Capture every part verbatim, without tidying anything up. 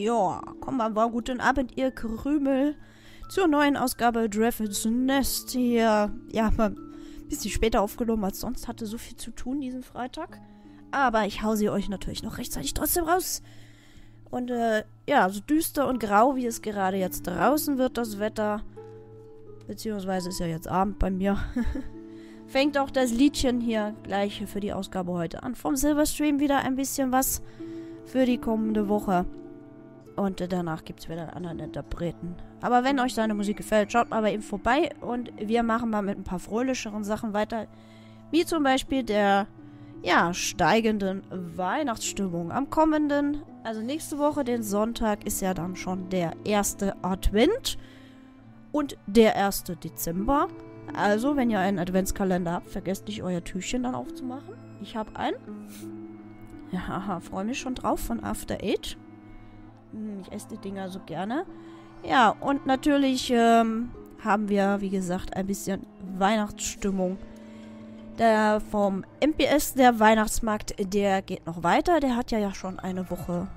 Ja, komm mal, war guten Abend, ihr Krümel. Zur neuen Ausgabe Draffin's Nest hier. Ja, mal ein bisschen später aufgenommen als sonst. Hatte so viel zu tun diesen Freitag. Aber ich hau sie euch natürlich noch rechtzeitig trotzdem raus. Und äh, ja, so düster und grau, wie es gerade jetzt draußen wird, das Wetter. Beziehungsweise ist ja jetzt Abend bei mir. Fängt auch das Liedchen hier gleich für die Ausgabe heute an. Vom Silverstream wieder ein bisschen was für die kommende Woche. Und danach gibt es wieder einen anderen Interpreten. Aber wenn euch seine Musik gefällt, schaut mal bei ihm vorbei. Und wir machen mal mit ein paar fröhlicheren Sachen weiter. Wie zum Beispiel der, ja, steigenden Weihnachtsstimmung. Am kommenden, also nächste Woche, den Sonntag, ist ja dann schon der erste Advent. Und der erste Dezember. Also, wenn ihr einen Adventskalender habt, vergesst nicht, euer Türchen dann aufzumachen. Ich habe einen. Ja, freue mich schon drauf von After Eight. Ich esse die Dinger so gerne. Ja, und natürlich ähm, haben wir, wie gesagt, ein bisschen Weihnachtsstimmung. Der vom M P S, der Weihnachtsmarkt, der geht noch weiter. Der hat ja, ja schon eine Woche,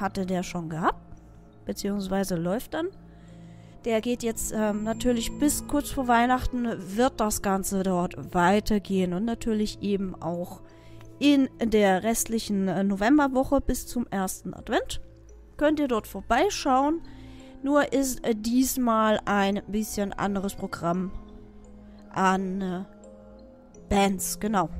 hatte der schon gehabt. Beziehungsweise läuft dann. Der geht jetzt ähm, natürlich bis kurz vor Weihnachten, wird das Ganze dort weitergehen. Und natürlich eben auch in der restlichen Novemberwoche bis zum ersten Advent. Könnt ihr dort vorbeischauen. Nur ist diesmal ein bisschen anderes Programm an äh, Bands, genau.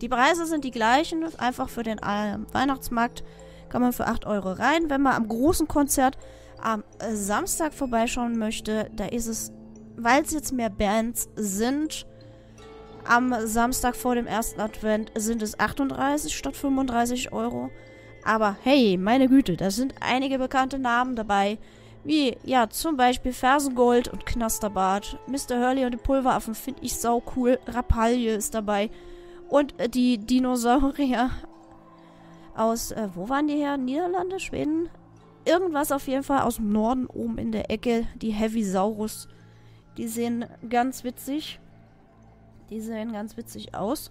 Die Preise sind die gleichen, einfach für den äh, Weihnachtsmarkt kann man für acht Euro rein. Wenn man am großen Konzert am äh, Samstag vorbeischauen möchte, da ist es, weil es jetzt mehr Bands sind, am Samstag vor dem ersten Advent sind es achtunddreißig statt fünfunddreißig Euro. Aber hey, meine Güte, da sind einige bekannte Namen dabei, wie, ja, zum Beispiel Fersengold und Knasterbart, Mister Hurley und die Pulveraffen finde ich sau cool, Rapalje ist dabei und die Dinosaurier aus, äh, wo waren die her? Niederlande, Schweden? Irgendwas auf jeden Fall aus dem Norden, oben in der Ecke, die Heavisaurus, die sehen ganz witzig, die sehen ganz witzig aus.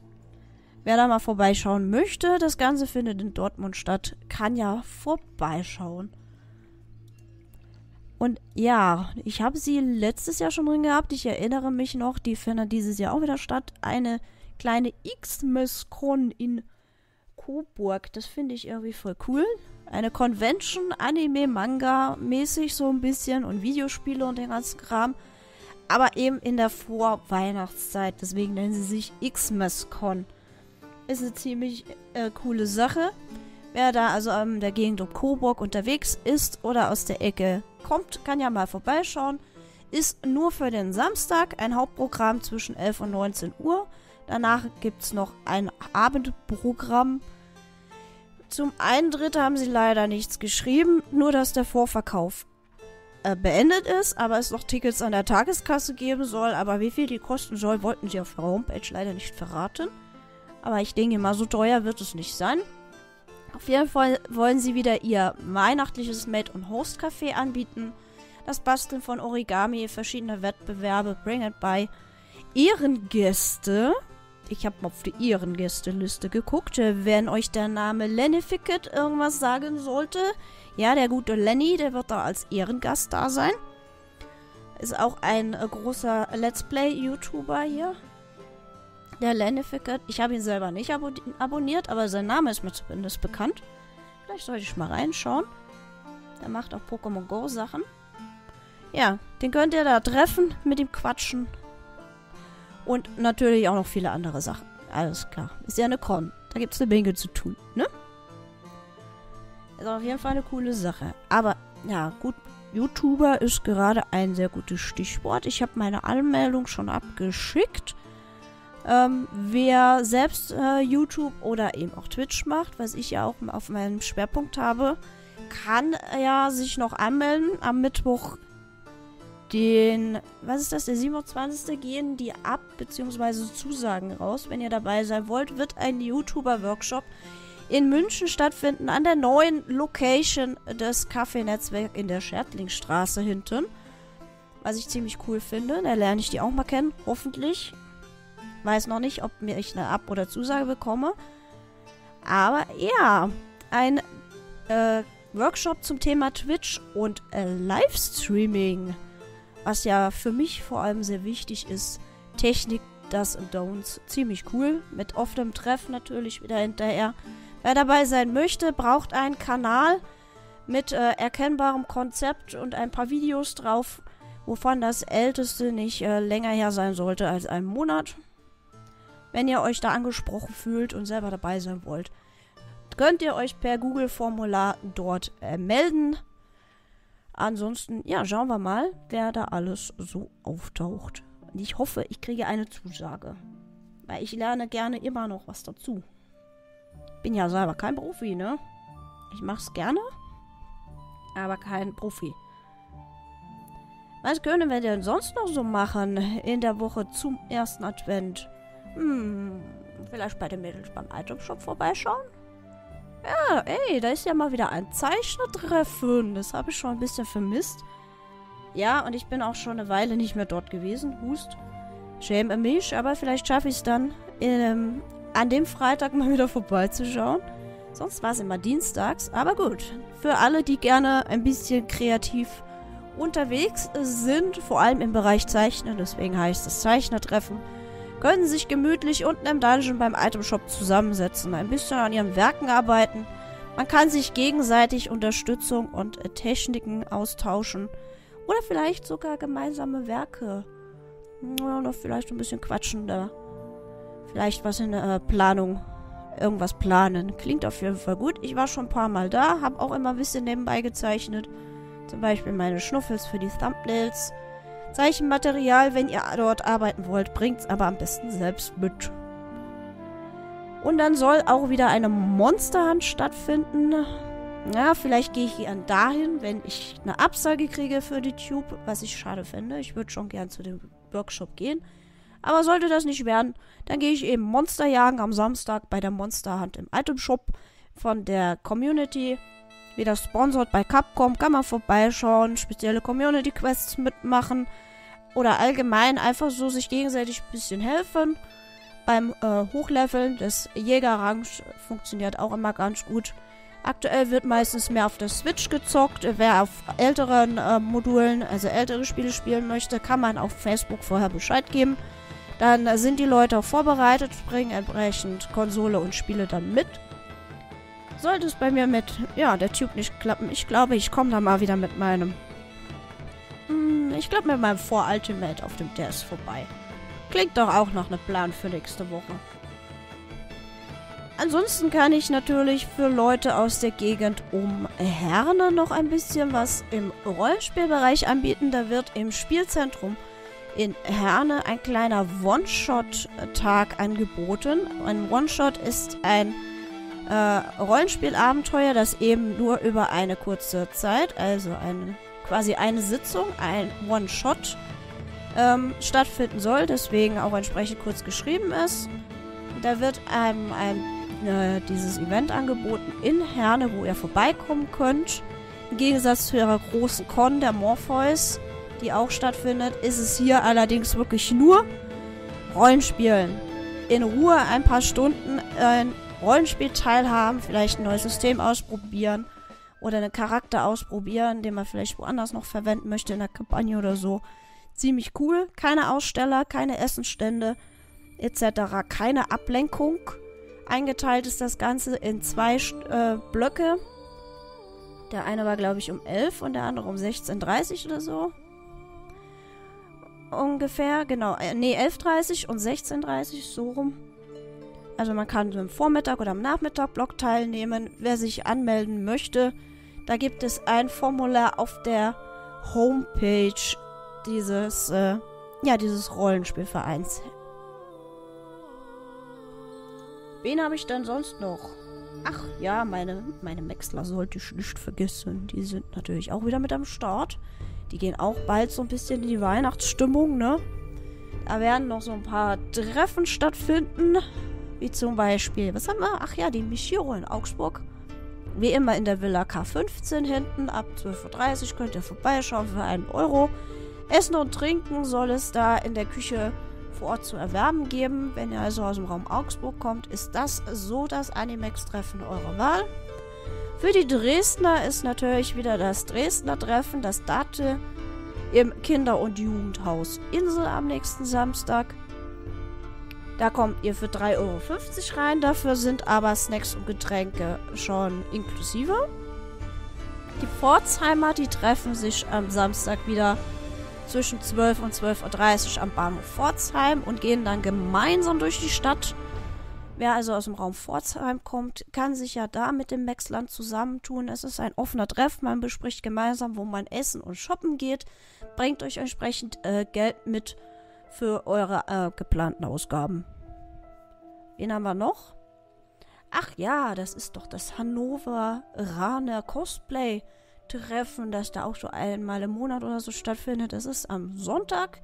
Wer da mal vorbeischauen möchte, das Ganze findet in Dortmund statt, kann ja vorbeischauen. Und ja, ich habe sie letztes Jahr schon drin gehabt, ich erinnere mich noch, die findet dieses Jahr auch wieder statt. Eine kleine Xmascon in Coburg, das finde ich irgendwie voll cool. Eine Convention, Anime, Manga mäßig so ein bisschen und Videospiele und den ganzen Kram. Aber eben in der Vorweihnachtszeit, deswegen nennen sie sich Xmascon. Ist eine ziemlich äh, coole Sache. Wer da also in ähm, der Gegend um Coburg unterwegs ist oder aus der Ecke kommt, kann ja mal vorbeischauen. Ist nur für den Samstag ein Hauptprogramm zwischen elf und neunzehn Uhr. Danach gibt es noch ein Abendprogramm. Zum Eintritt haben sie leider nichts geschrieben, nur dass der Vorverkauf äh, beendet ist, aber es noch Tickets an der Tageskasse geben soll. Aber wie viel die kosten soll, wollten sie auf der Homepage leider nicht verraten. Aber ich denke mal, so teuer wird es nicht sein. Auf jeden Fall wollen sie wieder ihr weihnachtliches Made- und Host-Café anbieten. Das Basteln von Origami, verschiedene Wettbewerbe, Bring It By. Ehrengäste. Ich habe mal auf die Ehrengäste-Liste geguckt. Wenn euch der Name Lenny Fickett irgendwas sagen sollte. Ja, der gute Lenny, der wird da als Ehrengast da sein. Ist auch ein großer Let's Play-YouTuber hier. Der Lenny Fickett, ich habe ihn selber nicht abo- abonniert, aber sein Name ist mir zumindest bekannt. Vielleicht sollte ich mal reinschauen. Der macht auch Pokémon Go Sachen. Ja, den könnt ihr da treffen, mit ihm quatschen. Und natürlich auch noch viele andere Sachen. Alles klar. Ist ja eine Con. Da gibt es eine Menge zu tun, ne? Ist auf jeden Fall eine coole Sache. Aber, ja, gut. YouTuber ist gerade ein sehr gutes Stichwort. Ich habe meine Anmeldung schon abgeschickt. Ähm, wer selbst äh, YouTube oder eben auch Twitch macht, was ich ja auch auf meinem Schwerpunkt habe, kann ja sich noch anmelden. Am Mittwoch, den, was ist das, der siebenundzwanzigste gehen die ab, beziehungsweise Zusagen raus. Wenn ihr dabei sein wollt, wird ein YouTuber-Workshop in München stattfinden, an der neuen Location des Kaffee-Netzwerk in der Schertlingstraße hinten. Was ich ziemlich cool finde, da lerne ich die auch mal kennen, hoffentlich. Weiß noch nicht, ob mir ich eine Ab- oder Zusage bekomme. Aber ja, ein äh, Workshop zum Thema Twitch und äh, Livestreaming, was ja für mich vor allem sehr wichtig ist. Technik, das und Don'ts, ziemlich cool. Mit offenem Treff natürlich wieder hinterher. Wer dabei sein möchte, braucht einen Kanal mit äh, erkennbarem Konzept und ein paar Videos drauf, wovon das älteste nicht äh, länger her sein sollte als einen Monat. Wenn ihr euch da angesprochen fühlt und selber dabei sein wollt, könnt ihr euch per Google-Formular dort äh, melden. Ansonsten, ja, schauen wir mal, wer da alles so auftaucht. Und ich hoffe, ich kriege eine Zusage, weil ich lerne gerne immer noch was dazu. Bin ja selber kein Profi, ne? Ich mach's gerne, aber kein Profi. Was können wir denn sonst noch so machen in der Woche zum ersten Advent? Hm, vielleicht bei den Mädels beim Itemshop vorbeischauen? Ja, ey, da ist ja mal wieder ein Zeichnertreffen. Das habe ich schon ein bisschen vermisst. Ja, und ich bin auch schon eine Weile nicht mehr dort gewesen. Hust. Schäme mich, aber vielleicht schaffe ich es dann, ähm, an dem Freitag mal wieder vorbeizuschauen. Sonst war es immer dienstags. Aber gut, für alle, die gerne ein bisschen kreativ unterwegs sind, vor allem im Bereich Zeichnen, deswegen heißt es Zeichnertreffen, können sich gemütlich unten im Dungeon beim Itemshop zusammensetzen, ein bisschen an ihren Werken arbeiten. Man kann sich gegenseitig Unterstützung und Techniken austauschen. Oder vielleicht sogar gemeinsame Werke. Oder vielleicht ein bisschen quatschen da. Vielleicht was in der Planung. Irgendwas planen. Klingt auf jeden Fall gut. Ich war schon ein paar Mal da. Habe auch immer ein bisschen nebenbei gezeichnet. Zum Beispiel meine Schnuffels für die Thumbnails. Zeichenmaterial, wenn ihr dort arbeiten wollt, bringt's aber am besten selbst mit. Und dann soll auch wieder eine Monsterhand stattfinden. Ja, vielleicht gehe ich dann dahin, wenn ich eine Absage kriege für die Tube, was ich schade finde. Ich würde schon gern zu dem Workshop gehen. Aber sollte das nicht werden, dann gehe ich eben Monsterjagen am Samstag bei der Monsterhand im Itemshop von der Community. Wieder sponsored bei Capcom, kann man vorbeischauen, spezielle Community-Quests mitmachen oder allgemein einfach so sich gegenseitig ein bisschen helfen. Beim äh, Hochleveln des Jägerrangs funktioniert auch immer ganz gut. Aktuell wird meistens mehr auf der Switch gezockt. Wer auf älteren äh, Modulen, also ältere Spiele spielen möchte, kann man auf Facebook vorher Bescheid geben. Dann äh, sind die Leute auch vorbereitet, bringen entsprechend Konsole und Spiele dann mit. Sollte es bei mir mit, ja, der Typ nicht klappen. Ich glaube, ich komme da mal wieder mit meinem, mh, ich glaube, mit meinem Vor-Ultimate auf dem D S vorbei. Klingt doch auch noch ein Plan für nächste Woche. Ansonsten kann ich natürlich für Leute aus der Gegend um Herne noch ein bisschen was im Rollenspielbereich anbieten. Da wird im Spielzentrum in Herne ein kleiner One-Shot-Tag angeboten. Ein One-Shot ist ein Äh, Rollenspielabenteuer, das eben nur über eine kurze Zeit, also ein, quasi eine Sitzung, ein One-Shot ähm, stattfinden soll, deswegen auch entsprechend kurz geschrieben ist. Da wird einem, einem äh, dieses Event angeboten in Herne, wo ihr vorbeikommen könnt. Im Gegensatz zu ihrer großen Con, der Morpheus, die auch stattfindet, ist es hier allerdings wirklich nur Rollenspielen. In Ruhe ein paar Stunden ein äh, Rollenspiel teilhaben, vielleicht ein neues System ausprobieren oder einen Charakter ausprobieren, den man vielleicht woanders noch verwenden möchte in der Kampagne oder so. Ziemlich cool. Keine Aussteller, keine Essenstände et cetera. Keine Ablenkung. Eingeteilt ist das Ganze in zwei äh, Blöcke. Der eine war, glaube ich, um elf und der andere um sechzehn Uhr dreißig oder so. Ungefähr, genau. Äh, nee, elf Uhr dreißig und sechzehn Uhr dreißig, so rum. Also man kann am Vormittag oder am Nachmittag Blog teilnehmen. Wer sich anmelden möchte, da gibt es ein Formular auf der Homepage dieses, äh, ja, dieses Rollenspielvereins. Wen habe ich denn sonst noch? Ach ja, meine, meine Maxler sollte ich nicht vergessen. Die sind natürlich auch wieder mit am Start. Die gehen auch bald so ein bisschen in die Weihnachtsstimmung, ne? Da werden noch so ein paar Treffen stattfinden. Wie zum Beispiel, was haben wir? Ach ja, die Mischiro in Augsburg. Wie immer in der Villa K fünfzehn hinten. Ab zwölf Uhr dreißig könnt ihr vorbeischauen für einen Euro. Essen und Trinken soll es da in der Küche vor Ort zu erwerben geben. Wenn ihr also aus dem Raum Augsburg kommt, ist das so das Animex-Treffen eurer Wahl. Für die Dresdner ist natürlich wieder das Dresdner-Treffen, das Date im Kinder- und Jugendhaus Insel am nächsten Samstag. Da kommt ihr für drei Euro fünfzig rein, dafür sind aber Snacks und Getränke schon inklusive. Die Pforzheimer, die treffen sich am Samstag wieder zwischen zwölf und zwölf Uhr dreißig am Bahnhof Pforzheim und gehen dann gemeinsam durch die Stadt. Wer also aus dem Raum Pforzheim kommt, kann sich ja da mit dem Maxland zusammentun. Es ist ein offener Treff, man bespricht gemeinsam, wo man essen und shoppen geht. Bringt euch entsprechend äh, Geld mit für eure äh, geplanten Ausgaben. Wen haben wir noch? Ach ja, das ist doch das Hannover-Rana-Cosplay-Treffen, das da auch so einmal im Monat oder so stattfindet. Das ist am Sonntag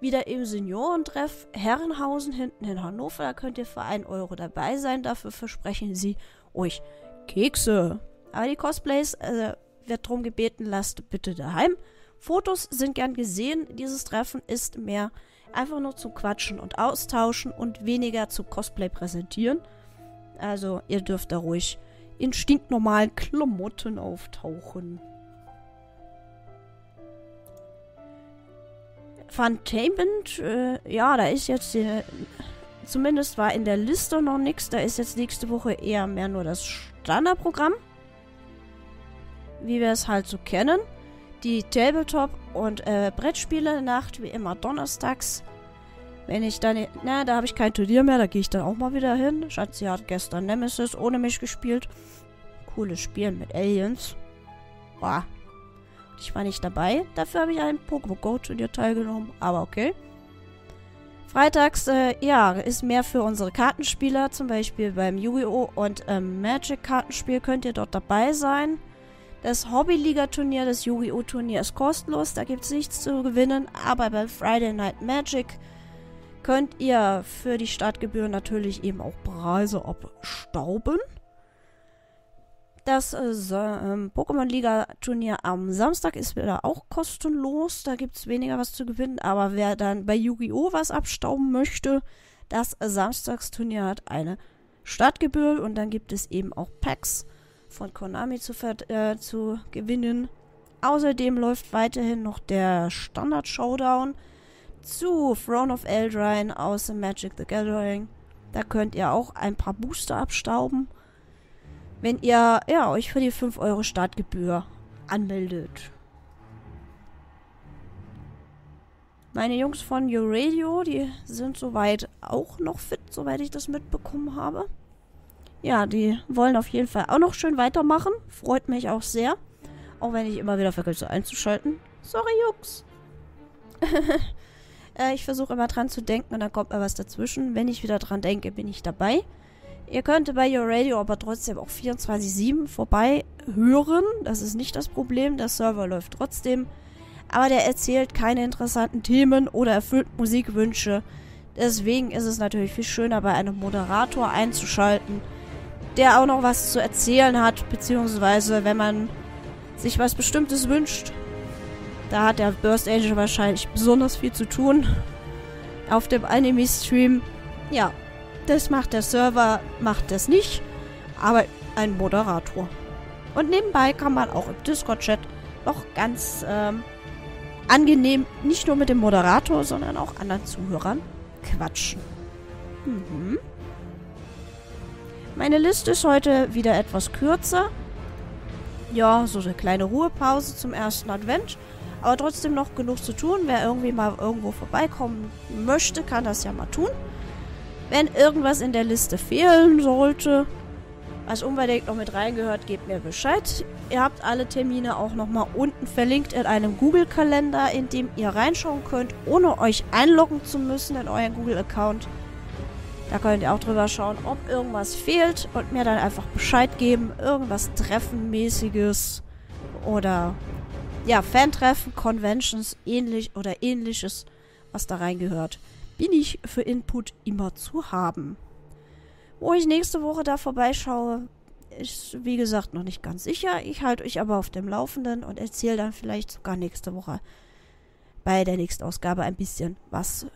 wieder im Seniorentreff Herrenhausen hinten in Hannover. Da könnt ihr für einen Euro dabei sein. Dafür versprechen sie euch Kekse. Aber die Cosplays, äh, wird drum gebeten, lasst bitte daheim. Fotos sind gern gesehen. Dieses Treffen ist mehr einfach nur zu quatschen und austauschen und weniger zu Cosplay präsentieren. Also, ihr dürft da ruhig in stinknormalen Klamotten auftauchen. Funtainment, äh, ja, da ist jetzt, äh, zumindest war in der Liste noch nichts. Da ist jetzt nächste Woche eher mehr nur das Standardprogramm. Wie wir es halt so kennen. Die Tabletop- und äh, Brettspiele-Nacht, wie immer donnerstags. Wenn ich dann... Na, da habe ich kein Turnier mehr, da gehe ich dann auch mal wieder hin. Schatz, sie hat gestern Nemesis ohne mich gespielt. Cooles Spiel mit Aliens. Boah. Ich war nicht dabei. Dafür habe ich an einem Pokémon-Go-Turnier teilgenommen. Aber okay. Freitags, äh, ja, ist mehr für unsere Kartenspieler. Zum Beispiel beim Yu-Gi-Oh! Und ähm, Magic-Kartenspiel könnt ihr dort dabei sein. Das Hobby-Liga-Turnier, das Yu-Gi-Oh!-Turnier ist kostenlos. Da gibt es nichts zu gewinnen. Aber beim Friday Night Magic könnt ihr für die Startgebühren natürlich eben auch Preise abstauben. Das äh, Pokémon-Liga-Turnier am Samstag ist wieder auch kostenlos. Da gibt es weniger was zu gewinnen. Aber wer dann bei Yu-Gi-Oh! Was abstauben möchte, das Samstagsturnier hat eine Startgebühr. Und dann gibt es eben auch Packs von Konami zu, äh, zu gewinnen. Außerdem läuft weiterhin noch der Standard-Showdown zu Throne of Eldrine aus Magic the Gathering. Da könnt ihr auch ein paar Booster abstauben, wenn ihr ja, euch für die fünf Euro Startgebühr anmeldet. Meine Jungs von Your Radio, die sind soweit auch noch fit, soweit ich das mitbekommen habe. Ja, die wollen auf jeden Fall auch noch schön weitermachen. Freut mich auch sehr. Auch wenn ich immer wieder vergesse einzuschalten. Sorry, Jungs. Ich versuche immer dran zu denken und dann kommt mir was dazwischen. Wenn ich wieder dran denke, bin ich dabei. Ihr könnt bei Your Radio aber trotzdem auch vierundzwanzig sieben vorbei hören. Das ist nicht das Problem. Der Server läuft trotzdem. Aber der erzählt keine interessanten Themen oder erfüllt Musikwünsche. Deswegen ist es natürlich viel schöner, bei einem Moderator einzuschalten, der auch noch was zu erzählen hat. Beziehungsweise, wenn man sich was Bestimmtes wünscht. Da hat der Burst Angel wahrscheinlich besonders viel zu tun. Auf dem Anime-Stream. Ja, das macht der Server, macht das nicht. Aber ein Moderator. Und nebenbei kann man auch im Discord-Chat noch ganz ähm, angenehm, nicht nur mit dem Moderator, sondern auch anderen Zuhörern quatschen. Mhm. Meine Liste ist heute wieder etwas kürzer. Ja, so eine kleine Ruhepause zum ersten Advent. Aber trotzdem noch genug zu tun. Wer irgendwie mal irgendwo vorbeikommen möchte, kann das ja mal tun. Wenn irgendwas in der Liste fehlen sollte, was unbedingt noch mit reingehört, gebt mir Bescheid. Ihr habt alle Termine auch nochmal unten verlinkt in einem Google-Kalender, in dem ihr reinschauen könnt, ohne euch einloggen zu müssen in euren Google-Account. Da könnt ihr auch drüber schauen, ob irgendwas fehlt und mir dann einfach Bescheid geben. Irgendwas Treffenmäßiges oder... ja, Fantreffen, Conventions, ähnlich oder ähnliches, was da reingehört, bin ich für Input immer zu haben. Wo ich nächste Woche da vorbeischaue, ist wie gesagt noch nicht ganz sicher. Ich halte euch aber auf dem Laufenden und erzähle dann vielleicht sogar nächste Woche bei der nächsten Ausgabe ein bisschen, was,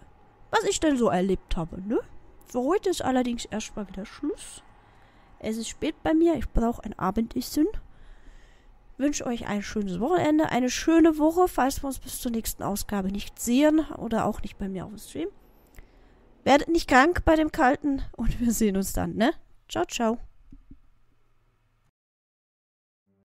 was ich denn so erlebt habe, ne? Für heute ist allerdings erstmal wieder Schluss. Es ist spät bei mir, ich brauche ein Abendessen. Wünsche euch ein schönes Wochenende, eine schöne Woche, falls wir uns bis zur nächsten Ausgabe nicht sehen oder auch nicht bei mir auf dem Stream. Werdet nicht krank bei dem Kalten und wir sehen uns dann, ne? Ciao, ciao.